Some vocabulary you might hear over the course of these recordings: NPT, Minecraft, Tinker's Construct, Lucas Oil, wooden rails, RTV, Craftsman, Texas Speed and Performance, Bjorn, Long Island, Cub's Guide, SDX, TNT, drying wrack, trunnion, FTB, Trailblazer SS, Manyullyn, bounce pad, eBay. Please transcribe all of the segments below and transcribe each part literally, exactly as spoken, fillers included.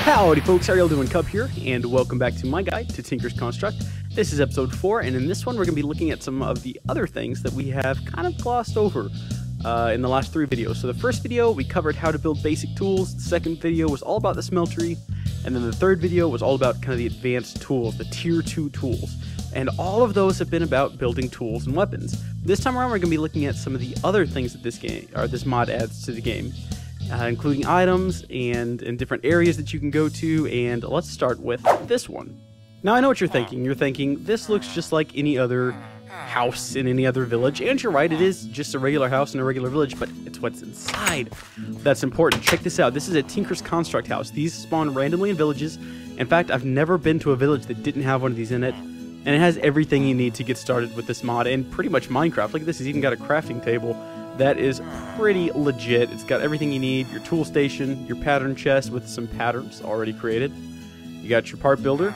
Howdy folks, how are y'all doing? Cub here, and welcome back to my guide to Tinker's Construct. This is episode four, and in this one we're going to be looking at some of the other things that we have kind of glossed over uh, in the last three videos. So the first video, we covered how to build basic tools, the second video was all about the smeltery, and then the third video was all about kind of the advanced tools, the tier two tools. And all of those have been about building tools and weapons. This time around we're going to be looking at some of the other things that this game, or this mod adds to the game. Uh, including items and, and different areas that you can go to, and let's start with this one. Now I know what you're thinking. You're thinking, this looks just like any other house in any other village, and you're right, it is just a regular house in a regular village, but it's what's inside that's important. Check this out. This is a Tinker's Construct house. These spawn randomly in villages. In fact, I've never been to a village that didn't have one of these in it, and it has everything you need to get started with this mod, and pretty much Minecraft. Look at this, it's even got a crafting table. That is pretty legit. It's got everything you need, your tool station, your pattern chest with some patterns already created. You got your part builder,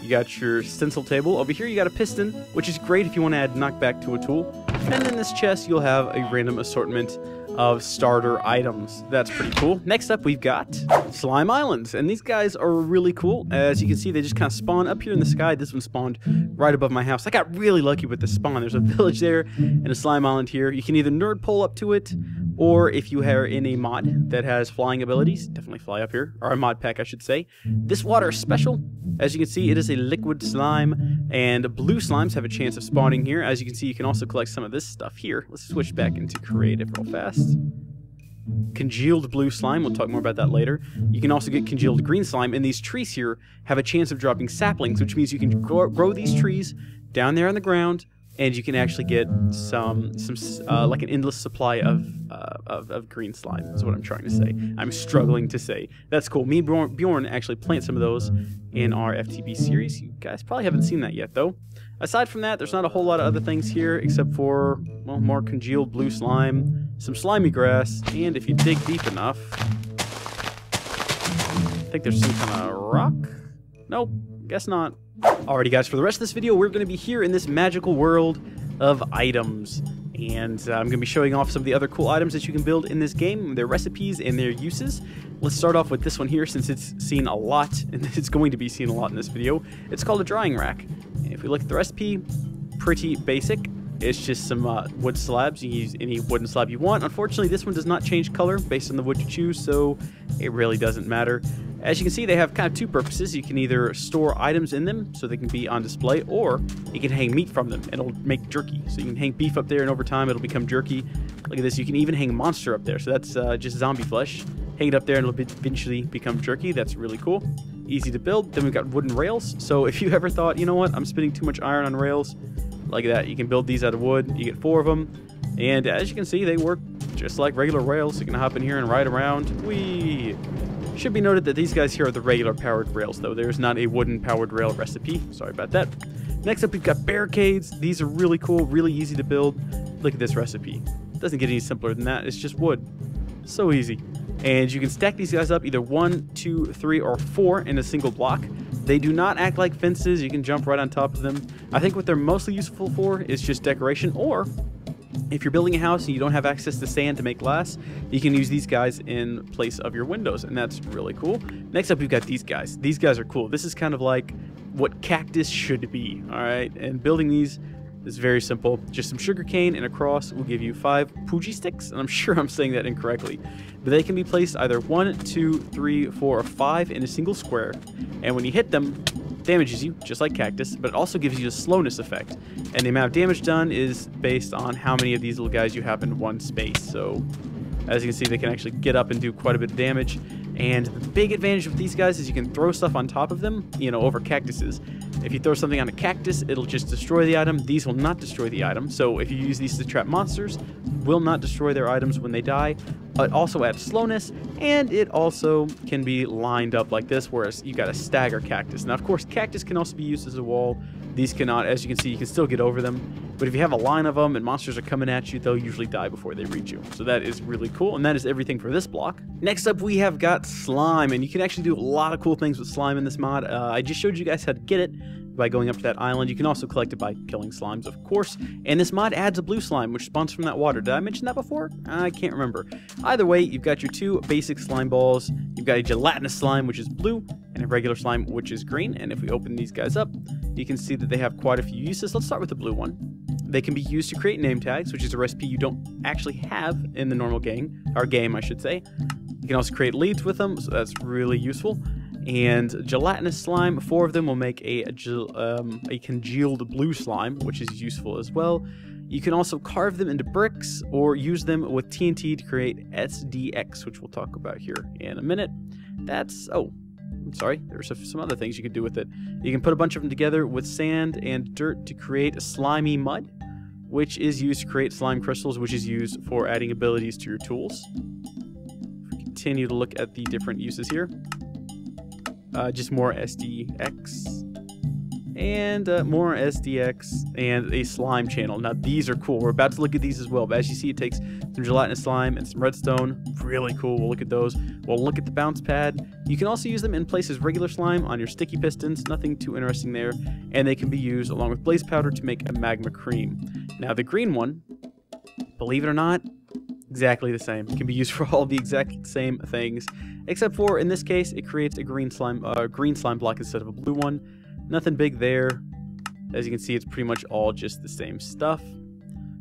you got your stencil table. Over here you got a piston, which is great if you want to add knockback to a tool. And in this chest you'll have a random assortment of starter items. That's pretty cool. Next up we've got slime islands, and these guys are really cool. As you can see, they just kind of spawn up here in the sky. This one spawned right above my house. I got really lucky with the spawn. There's a village there and a slime island here. You can either nerd pole up to it, or if you are in a mod that has flying abilities, definitely fly up here, or a mod pack I should say. This water is special. As you can see, it is a liquid slime, and blue slimes have a chance of spawning here. As you can see, you can also collect some of this stuff here. Let's switch back into creative real fast. Congealed blue slime, we'll talk more about that later. You can also get congealed green slime, and these trees here have a chance of dropping saplings, which means you can grow, grow these trees down there on the ground, and you can actually get some, some uh, like an endless supply of, uh, of, of green slime, is what I'm trying to say. I'm struggling to say. That's cool. Me and Bjorn actually plant some of those in our F T B series. You guys probably haven't seen that yet, though. Aside from that, there's not a whole lot of other things here, except for, well, more congealed blue slime, some slimy grass, and if you dig deep enough, I think there's some kind of rock? Nope, guess not. Alrighty guys, for the rest of this video, we're going to be here in this magical world of items. And uh, I'm going to be showing off some of the other cool items that you can build in this game, their recipes and their uses. Let's start off with this one here, since it's seen a lot, and it's going to be seen a lot in this video. It's called a drying rack. And if we look at the recipe, pretty basic. It's just some uh, wood slabs. You can use any wooden slab you want. Unfortunately, this one does not change color based on the wood you choose, so it really doesn't matter. As you can see, they have kind of two purposes. You can either store items in them so they can be on display, or you can hang meat from them. It'll make jerky. So you can hang beef up there, and over time it'll become jerky. Look at this. You can even hang monster up there. So that's uh, just zombie flesh. Hang it up there and it'll eventually become jerky. That's really cool. Easy to build. Then we've got wooden rails. So if you ever thought, you know what, I'm spending too much iron on rails, like that, you can build these out of wood. You get four of them. And as you can see, they work just like regular rails. You can hop in here and ride around. Whee! Should be noted that these guys here are the regular powered rails, though. There's not a wooden powered rail recipe. Sorry about that. Next up, we've got barricades. These are really cool, really easy to build. Look at this recipe. It doesn't get any simpler than that. It's just wood. So easy. And you can stack these guys up either one, two, three, or four in a single block. They do not act like fences. You can jump right on top of them. I think what they're mostly useful for is just decoration, or if you're building a house and you don't have access to sand to make glass, you can use these guys in place of your windows, and that's really cool. Next up, we've got these guys. These guys are cool. This is kind of like what cactus should be, all right? And building these is very simple. Just some sugarcane and a cross will give you five pooji sticks, and I'm sure I'm saying that incorrectly. But they can be placed either one, two, three, four, or five in a single square, and when you hit them, damages you, just like cactus, but it also gives you a slowness effect. And the amount of damage done is based on how many of these little guys you have in one space. So as you can see, they can actually get up and do quite a bit of damage. And the big advantage of these guys is you can throw stuff on top of them, you know, over cactuses. If you throw something on a cactus, it'll just destroy the item. These will not destroy the item. So if you use these to trap monsters, will not destroy their items when they die. It also adds slowness, and it also can be lined up like this, whereas you got a stagger cactus. Now, of course, cactus can also be used as a wall. These cannot. As you can see, you can still get over them. But if you have a line of them and monsters are coming at you, they'll usually die before they reach you. So that is really cool, and that is everything for this block. Next up, we have got slime, and you can actually do a lot of cool things with slime in this mod. Uh, I just showed you guys how to get it. by going up to that island. You can also collect it by killing slimes, of course. And this mod adds a blue slime, which spawns from that water. Did I mention that before? I can't remember. Either way, you've got your two basic slime balls. You've got a gelatinous slime, which is blue, and a regular slime, which is green. And if we open these guys up, you can see that they have quite a few uses. Let's start with the blue one. They can be used to create name tags, which is a recipe you don't actually have in the normal gang, or game, I should say. You can also create leads with them, so that's really useful. And gelatinous slime, four of them will make a, um, a congealed blue slime, which is useful as well. You can also carve them into bricks or use them with T N T to create S D X, which we'll talk about here in a minute. That's... oh, I'm sorry. There's some other things you can do with it. You can put a bunch of them together with sand and dirt to create a slimy mud, which is used to create slime crystals, which is used for adding abilities to your tools. If we continue to look at the different uses here. Uh, just more S D X and uh, more S D X and a slime channel. Now these are cool. We're about to look at these as well, but as you see, it takes some gelatinous slime and some redstone. Really cool. We'll look at those. We'll look at the bounce pad. You can also use them in place as regular slime on your sticky pistons. Nothing too interesting there. And they can be used along with blaze powder to make a magma cream. Now the green one, believe it or not, exactly the same. It can be used for all the exact same things, except for in this case it creates a green slime uh, green slime block instead of a blue one. Nothing big there. As you can see, it's pretty much all just the same stuff.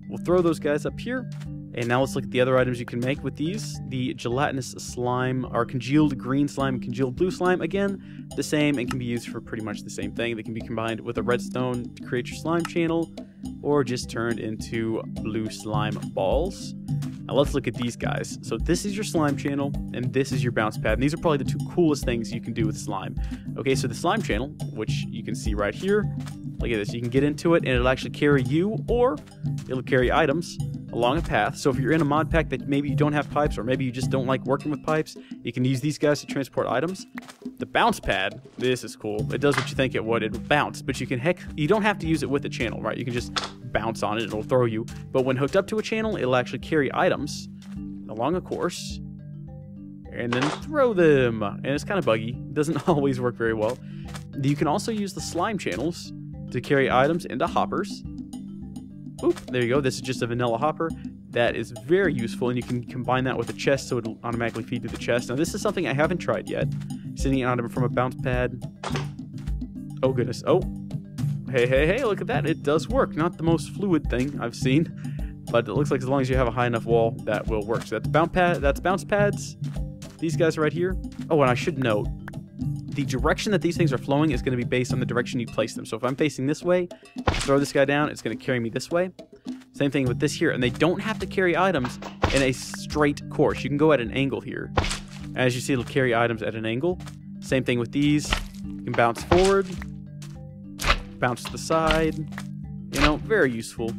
We'll throw those guys up here, and now let's look at the other items you can make with these. The gelatinous slime, or congealed green slime, congealed blue slime, again the same, and can be used for pretty much the same thing. They can be combined with a redstone to create your slime channel, or just turned into blue slime balls. Now let's look at these guys. So this is your slime channel, and this is your bounce pad. And these are probably the two coolest things you can do with slime. Okay, so the slime channel, which you can see right here, look at this. You can get into it, and it'll actually carry you, or it'll carry items along a path. So if you're in a mod pack that maybe you don't have pipes, or maybe you just don't like working with pipes, you can use these guys to transport items. The bounce pad, this is cool. It does what you think it would. It'll bounce, but you can heck, you don't have to use it with a channel, right? You can just bounce on it, it'll throw you. But when hooked up to a channel, it'll actually carry items along a course and then throw them. And it's kind of buggy. It doesn't always work very well. You can also use the slime channels to carry items into hoppers. Oop, there you go. This is just a vanilla hopper. That is very useful, and you can combine that with a chest, so it'll automatically feed to the chest. Now, this is something I haven't tried yet. Sending it on from a bounce pad. Oh, goodness. Oh. Hey, hey, hey, look at that. It does work. Not the most fluid thing I've seen, but it looks like as long as you have a high enough wall, that will work. So that's bounce pad, that's bounce pads. These guys right here. Oh, and I should note, the direction that these things are flowing is going to be based on the direction you place them. So if I'm facing this way, throw this guy down, it's going to carry me this way. Same thing with this here. And they don't have to carry items in a straight course. You can go at an angle here. As you see, it'll carry items at an angle. Same thing with these. You can bounce forward, bounce to the side. You know, very useful.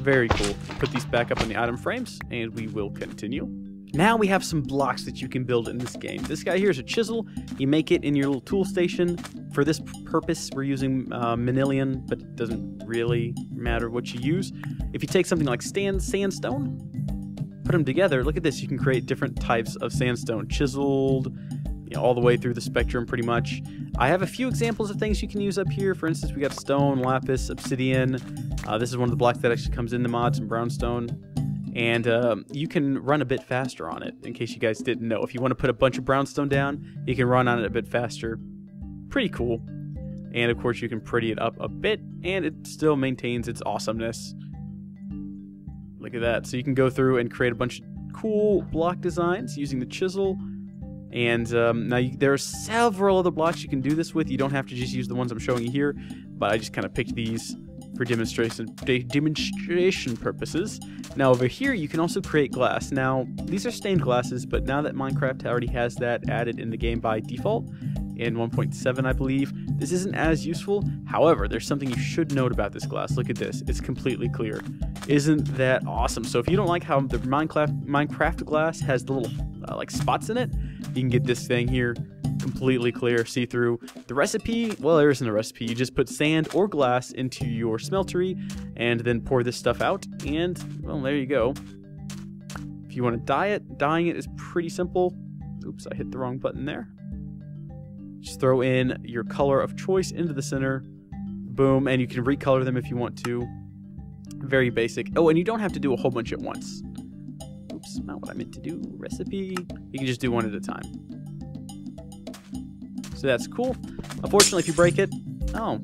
Very cool. Put these back up in the item frames, and we will continue. Now we have some blocks that you can build in this game. This guy here is a chisel. You make it in your little tool station. For this purpose, we're using uh, Manyullyn, but it doesn't really matter what you use. If you take something like stand, sandstone, put them together, look at this. You can create different types of sandstone, chiseled, you know, all the way through the spectrum pretty much. I have a few examples of things you can use up here. For instance, we got stone, lapis, obsidian. Uh, this is one of the blocks that actually comes in the mod, some brownstone. And um, you can run a bit faster on it, in case you guys didn't know. If you want to put a bunch of brownstone down, you can run on it a bit faster. Pretty cool. And of course you can pretty it up a bit, and it still maintains its awesomeness. Look at that. So you can go through and create a bunch of cool block designs using the chisel. And um, now you, there are several other blocks you can do this with. You don't have to just use the ones I'm showing you here, but I just kind of picked these for demonstration de demonstration purposes. Now over here you can also create glass. Now these are stained glasses, but now that Minecraft already has that added in the game by default in one point seven, I believe, this isn't as useful. However, there's something you should note about this glass. Look at this. It's completely clear. Isn't that awesome? So if you don't like how the Minecraft Minecraft glass has the little uh, like spots in it, you can get this thing here. Completely clear, see-through. The recipe, well, there isn't a recipe. You just put sand or glass into your smeltery and then pour this stuff out, and well, there you go. If you want to dye it, dyeing it is pretty simple. Oops, I hit the wrong button there. Just throw in your color of choice into the center, Boom. And you can recolor them if you want to. Very basic. Oh, and you don't have to do a whole bunch at once. Oops, not what I meant to do. Recipe. You can just do one at a time. So that's cool. Unfortunately, if you break it... Oh,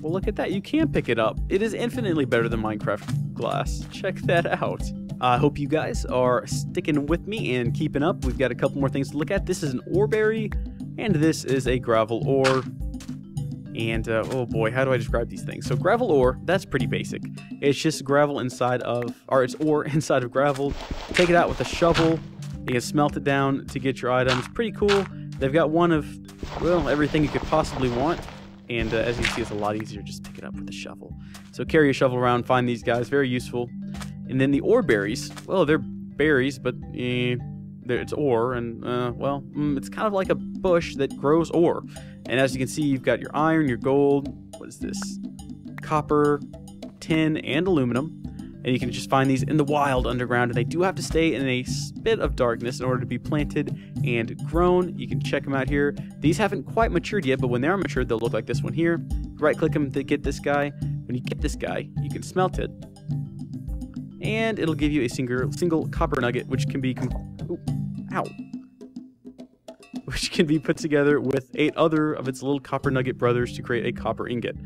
well, look at that. You can pick it up. It is infinitely better than Minecraft glass. Check that out. I uh, hope you guys are sticking with me and keeping up. We've got a couple more things to look at. This is an ore berry, and this is a gravel ore. And, uh, oh boy, how do I describe these things? So gravel ore, that's pretty basic. It's just gravel inside of, or it's ore inside of gravel. Take it out with a shovel. You can smelt it down to get your items. Pretty cool. They've got one of, well, everything you could possibly want. And uh, as you can see, it's a lot easier just pick it up with a shovel. So carry your shovel around, find these guys, very useful. And then the ore berries, well, they're berries, but eh, they're, it's ore, and uh, well, mm, it's kind of like a bush that grows ore. And as you can see, you've got your iron, your gold, what is this? Copper, tin, and aluminum. And you can just find these in the wild underground, and they do have to stay in a bit of darkness in order to be planted and grown. You can check them out here. These haven't quite matured yet, but when they are matured, they'll look like this one here. Right-click them to get this guy. When you get this guy, you can smelt it. And it'll give you a single, single copper nugget, which can be com Ooh, ow. which can be put together with eight other of its little copper nugget brothers to create a copper ingot.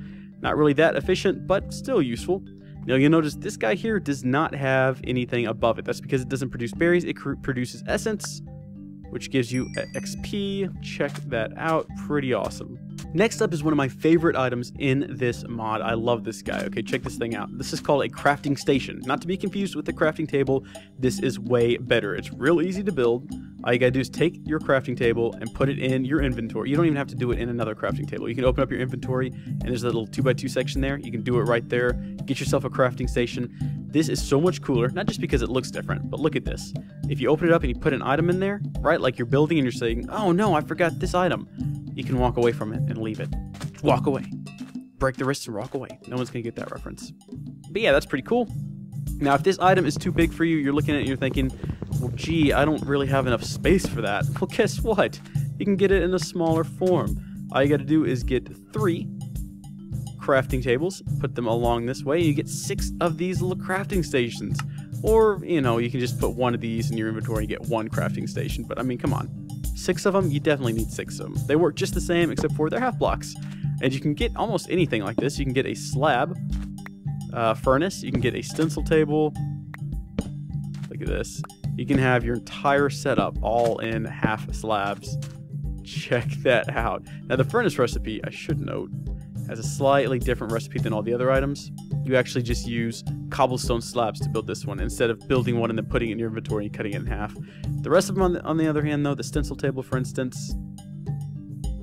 Not really that efficient, but still useful. Now you'll notice this guy here does not have anything above it. That's because it doesn't produce berries. It produces essence, which gives you X P. Check that out. Pretty awesome. Next up is one of my favorite items in this mod. I love this guy. Okay, check this thing out. This is called a crafting station. Not to be confused with the crafting table. This is way better. It's real easy to build. All you gotta do is take your crafting table and put it in your inventory. You don't even have to do it in another crafting table. You can open up your inventory, and there's a little two by two section there. You can do it right there. Get yourself a crafting station. This is so much cooler, not just because it looks different, but look at this. If you open it up and you put an item in there, right, like you're building and you're saying, oh no, I forgot this item. You can walk away from it and leave it. Walk away. Break the wrists and walk away. No one's gonna get that reference. But yeah, that's pretty cool. Now, if this item is too big for you, you're looking at it and you're thinking, well, gee, I don't really have enough space for that. Well, guess what? You can get it in a smaller form. All you gotta do is get three crafting tables, put them along this way, and you get six of these little crafting stations. Or, you know, you can just put one of these in your inventory and get one crafting station. But, I mean, come on. Six of them? You definitely need six of them. They work just the same, except for they're half blocks. And you can get almost anything like this. You can get a slab uh, furnace. You can get a stencil table. Look at this. You can have your entire setup all in half slabs. Check that out. Now the furnace recipe, I should note, has a slightly different recipe than all the other items. You actually just use cobblestone slabs to build this one instead of building one and then putting it in your inventory and cutting it in half. The rest of them, on the, on the other hand, though, the stencil table, for instance,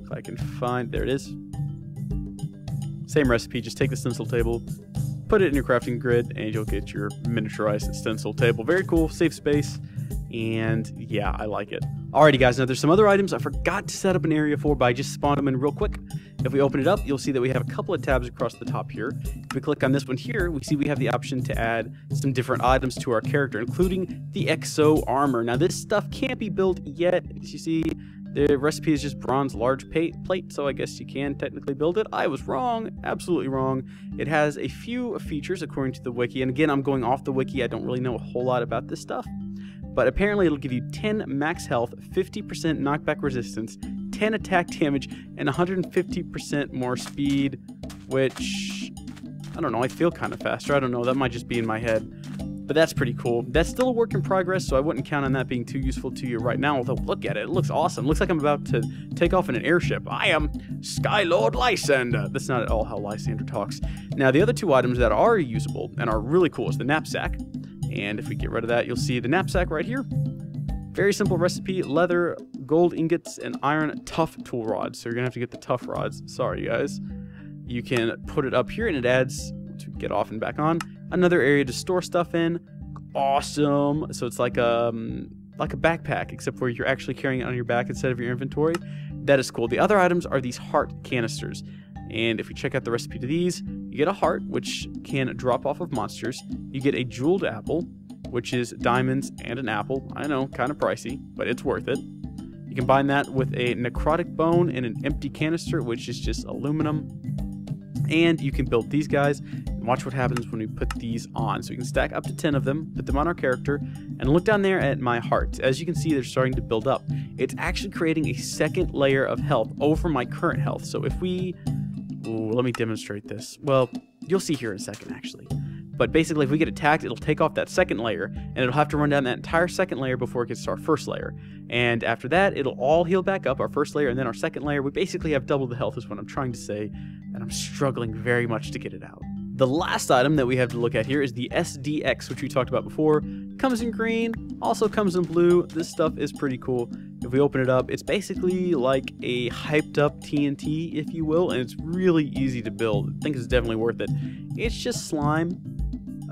if I can find, there it is. Same recipe, just take the stencil table, put it in your crafting grid, and you'll get your miniaturized stencil table. Very cool, safe space, and yeah, I like it. Alrighty guys, now there's some other items I forgot to set up an area for, but I just spawned them in real quick. If we open it up, you'll see that we have a couple of tabs across the top here. If we click on this one here, we see we have the option to add some different items to our character, including the X O armor. Now this stuff can't be built yet. As you see, the recipe is just bronze large plate, so I guess you can technically build it. I was wrong, absolutely wrong. It has a few features according to the wiki, and again, I'm going off the wiki. I don't really know a whole lot about this stuff, but apparently it'll give you ten max health, fifty percent knockback resistance, ten attack damage, and one hundred fifty percent more speed, which, I don't know, I feel kind of faster. I don't know, that might just be in my head. But that's pretty cool. That's still a work in progress, so I wouldn't count on that being too useful to you right now. Although, look at it. It looks awesome. Looks like I'm about to take off in an airship. I am Skylord Lysander. That's not at all how Lysander talks. Now, the other two items that are usable and are really cool is the knapsack. And if we get rid of that, you'll see the knapsack right here. Very simple recipe. Leather, gold ingots, and iron tough tool rods. So you're going to have to get the tough rods. Sorry, guys. You can put it up here, and it adds, to get off and back on, another area to store stuff in. Awesome. So it's like a, um, like a backpack, except where you're actually carrying it on your back instead of your inventory. That is cool. The other items are these heart canisters. And if we check out the recipe to these, you get a heart, which can drop off of monsters. You get a jeweled apple, which is diamonds and an apple. I know, kind of pricey, but it's worth it. You combine that with a necrotic bone and an empty canister, which is just aluminum. and you can build these guys and watch what happens when we put these on. So we can stack up to ten of them, put them on our character, and look down there at my hearts. As you can see, they're starting to build up. It's actually creating a second layer of health over my current health. So if we, ooh, let me demonstrate this. Well, you'll see here in a second, actually. But basically, if we get attacked, it'll take off that second layer, and it'll have to run down that entire second layer before it gets to our first layer. And after that, it'll all heal back up, our first layer and then our second layer. We basically have double the health is what I'm trying to say, and I'm struggling very much to get it out. The last item that we have to look at here is the S D X, which we talked about before. Comes in green, also comes in blue. This stuff is pretty cool. If we open it up, it's basically like a hyped up T N T, if you will, and it's really easy to build. I think it's definitely worth it. It's just slime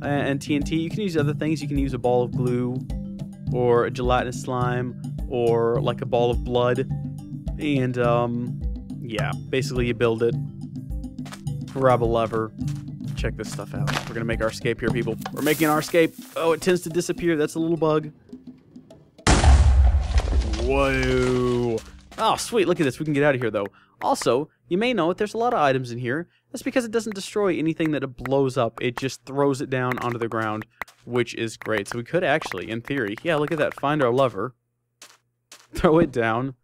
and T N T. You can use other things. You can use a ball of glue or a gelatinous slime or like a ball of blood. And um, yeah, basically you build it, grab a lever, check this stuff out. We're gonna make our escape here, people. We're making our escape. Oh, it tends to disappear. That's a little bug. Whoa. Oh, sweet. Look at this. We can get out of here, though. Also, you may know that there's a lot of items in here. That's because it doesn't destroy anything that it blows up. It just throws it down onto the ground, which is great. So we could actually, in theory, yeah, look at that. Find our lever, throw it down,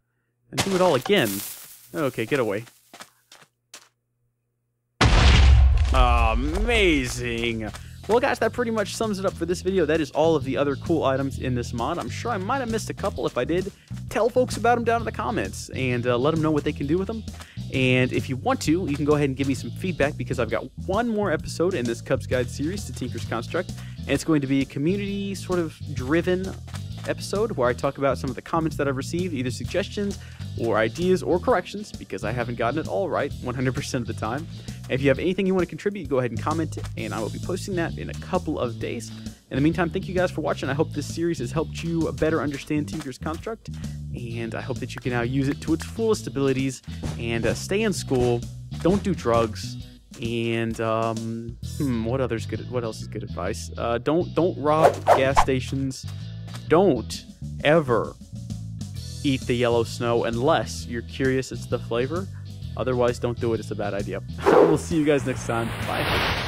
and do it all again. Okay, get away. Amazing. Well, guys, that pretty much sums it up for this video. That is all of the other cool items in this mod. I'm sure I might have missed a couple. If I did, tell folks about them down in the comments and uh, let them know what they can do with them. And if you want to, you can go ahead and give me some feedback, because I've got one more episode in this Cub's Guide series to Tinker's Construct, and it's going to be a community sort of driven episode where I talk about some of the comments that I've received, either suggestions or ideas or corrections, because I haven't gotten it all right one hundred percent of the time. If you have anything you want to contribute, go ahead and comment, and I will be posting that in a couple of days. In the meantime, thank you guys for watching. I hope this series has helped you better understand Tinker's Construct, and I hope that you can now use it to its fullest abilities, and uh, stay in school, don't do drugs, and um, hmm, what other's good? What else is good advice? Uh, don't don't rob gas stations. Don't ever eat the yellow snow unless you're curious as to the flavor. Otherwise, don't do it. It's a bad idea. We'll see you guys next time. Bye.